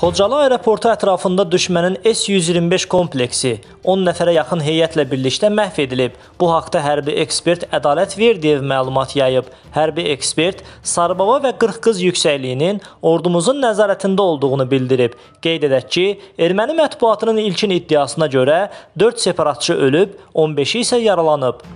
Xocalı aeroportu ətrafında düşmənin S-125 kompleksi 10 nəfərə yaxın heyətlə birlikdə məhv edilib. Bu haqda hərbi ekspert Ədalət Verdiyev məlumat yayıb. Hərbi ekspert Sarbava və 40 qız yüksəkliyinin ordumuzun nəzarətində olduğunu bildirib. Qeyd edək ki, erməni mətbuatının ilkin iddiasına görə 4 separatçı ölüb, 15-i isə yaralanıb.